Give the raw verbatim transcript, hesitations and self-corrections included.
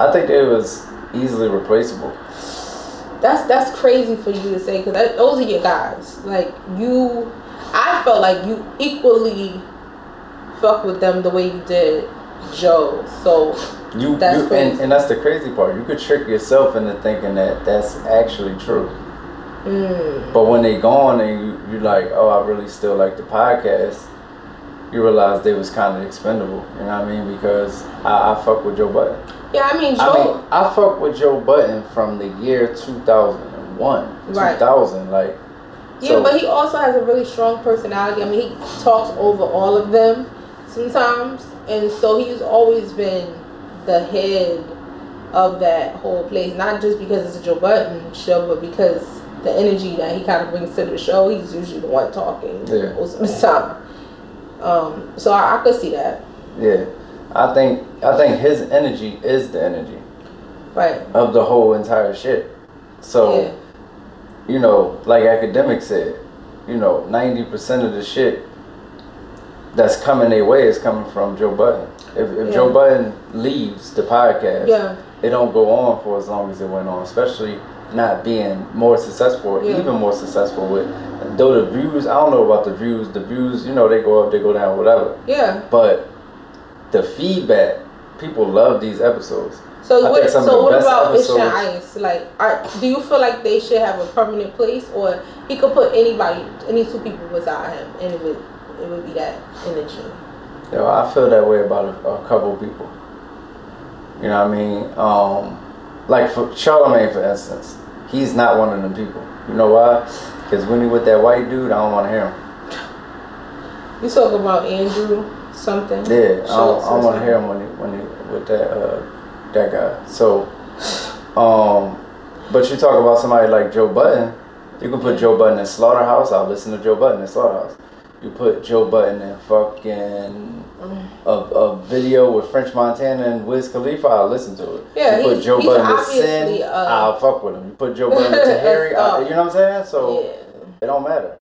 I think it was easily replaceable. That's that's crazy for you to say, because those are your guys. Like, you, I felt like you equally fuck with them the way you did Joe. So you, that's you and, and that's the crazy part. You could trick yourself into thinking that that's actually true. Mm. But when they gone and you, you're like, oh, I really still like the podcast, you realize they was kind of expendable. You know what I mean? Because I, I fuck with Joe Budden. Yeah, I mean, Joe. I mean, I fuck with Joe Budden from the year two thousand one, right. two thousand, like. Yeah, so. But he also has a really strong personality. I mean, he talks over all of them sometimes. And so he's always been the head of that whole place. Not just because it's a Joe Budden show, but because the energy that he kind of brings to the show, he's usually the one talking. Yeah. Most of the time. Um, so I, I could see that. Yeah, I think I think his energy is the energy, right, of the whole entire shit. So, yeah. You know, like academics said, you know, ninety percent of the shit that's coming their way is coming from Joe Budden. If, if yeah. Joe Budden leaves the podcast, yeah. It don't go on for as long as it went on, especially. Not being more successful, yeah. Even more successful with, though the views, I don't know about the views, the views, you know, they go up, they go down, whatever. Yeah. But the feedback, people love these episodes. So I what, so what about Ish and Ice? Like, are, do you feel like they should have a permanent place, or he could put anybody, any two people beside him, and it would, it would be that energy? You know, I feel that way about a, a couple people. You know what I mean? Um... Like for Charlemagne, for instance, he's not one of them people. You know why? Because when he with that white dude, I don't want to hear him. You talking about Andrew something? Yeah, Schultz I don't, don't want to hear him when he, when he with that uh, that guy. So, um, but you talk about somebody like Joe Budden. You can put Joe Budden in Slaughterhouse. I'll listen to Joe Budden in Slaughterhouse. You put Joe Budden in fucking a, a video with French Montana and Wiz Khalifa, I'll listen to it. Yeah, you put he, Joe Budden to Sin, uh, I'll fuck with him. You put Joe Budden to Harry, I, you know what I'm saying? So yeah. It don't matter.